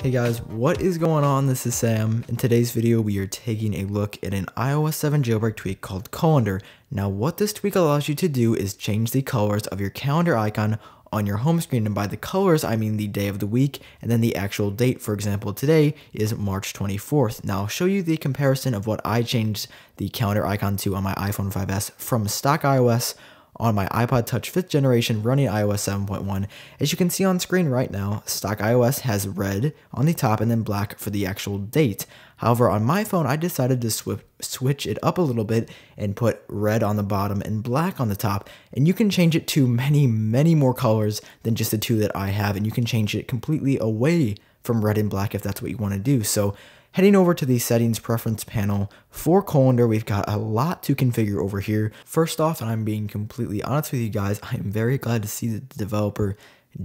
Hey guys, what is going on? This is Sam. In today's video, we are taking a look at an iOS 7 jailbreak tweak called Colendar. Now, what this tweak allows you to do is change the colors of your calendar icon on your home screen, and by the colors, I mean the day of the week and then the actual date. For example, today is March 24th. Now, I'll show you the comparison of what I changed the calendar icon to on my iPhone 5S from stock iOS on my iPod Touch 5th generation running iOS 7.1. As you can see on screen right now, stock iOS has red on the top and then black for the actual date. However, on my phone, I decided to switch it up a little bit and put red on the bottom and black on the top. And you can change it to many, many more colors than just the two that I have. And you can change it completely away from red and black if that's what you want to do. So heading over to the settings preference panel for Colendar, we've got a lot to configure over here. First off, and I'm being completely honest with you guys, I am very glad to see that the developer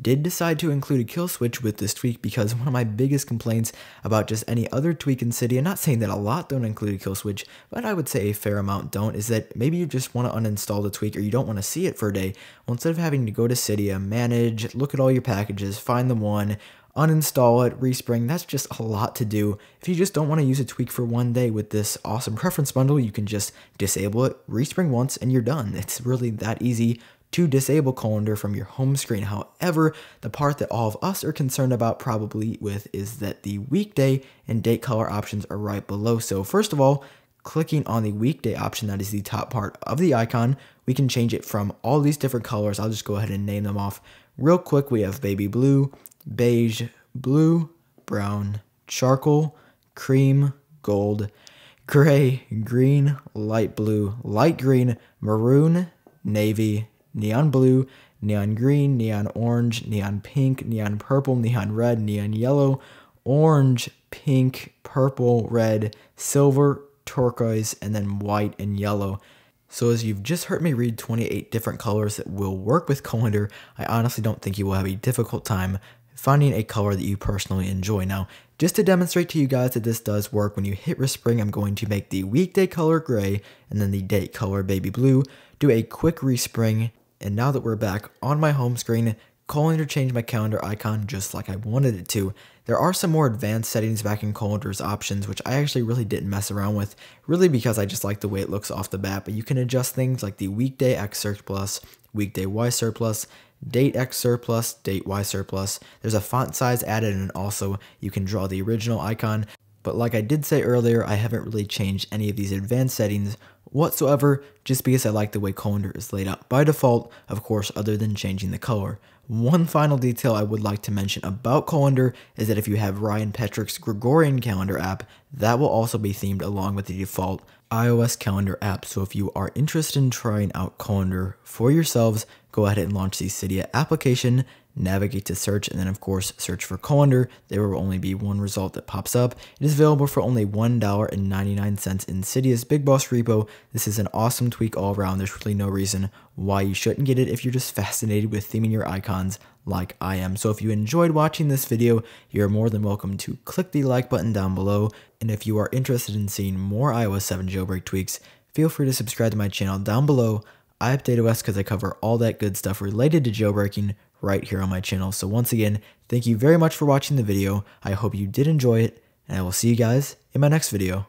did decide to include a kill switch with this tweak, because one of my biggest complaints about just any other tweak in Cydia, not saying that a lot don't include a kill switch, but I would say a fair amount don't, is that maybe you just want to uninstall the tweak or you don't want to see it for a day. Well, instead of having to go to Cydia, manage, look at all your packages, find the one, uninstall it, respring, that's just a lot to do. If you just don't want to use a tweak for one day, with this awesome preference bundle, you can just disable it, respring once, and you're done. It's really that easy to disable Colendar from your home screen. However, the part that all of us are concerned about probably with is that the weekday and date color options are right below. So first of all, clicking on the weekday option, that is the top part of the icon, we can change it from all these different colors. I'll just go ahead and name them off real quick. We have baby blue, beige, blue, brown, charcoal, cream, gold, gray, green, light blue, light green, maroon, navy, neon blue, neon green, neon orange, neon pink, neon purple, neon red, neon yellow, orange, pink, purple, red, silver, turquoise, and then white and yellow. So as you've just heard me read 28 different colors that will work with Colendar, I honestly don't think you will have a difficult time finding a color that you personally enjoy. Now, just to demonstrate to you guys that this does work, when you hit respring, I'm going to make the weekday color gray and then the date color baby blue, do a quick respring, and now that we're back on my home screen, Colendar changed my calendar icon just like I wanted it to. There are some more advanced settings back in Colendar's options, which I actually really didn't mess around with, really because I just like the way it looks off the bat, but you can adjust things like the weekday X surplus, weekday Y surplus, date X surplus, date Y surplus. There's a font size added, and also you can draw the original icon. But like I did say earlier, I haven't really changed any of these advanced settings whatsoever, just because I like the way Colendar is laid out by default, of course, other than changing the color. One final detail I would like to mention about Colendar is that if you have Ryan Petrick's Gregorian calendar app, that will also be themed along with the default iOS calendar app. So if you are interested in trying out Colendar for yourselves, go ahead and launch the Cydia application, navigate to search, and then of course search for Colendar. There will only be one result that pops up. It is available for only $1.99 in Cydia's BigBoss repo. This is an awesome tweak all around. There's really no reason why you shouldn't get it if you're just fascinated with theming your icons like I am. So if you enjoyed watching this video, you're more than welcome to click the like button down below. And if you are interested in seeing more iOS 7 jailbreak tweaks, feel free to subscribe to my channel down below. I update OS because I cover all that good stuff related to jailbreaking right here on my channel. So once again, thank you very much for watching the video. I hope you did enjoy it, and I will see you guys in my next video.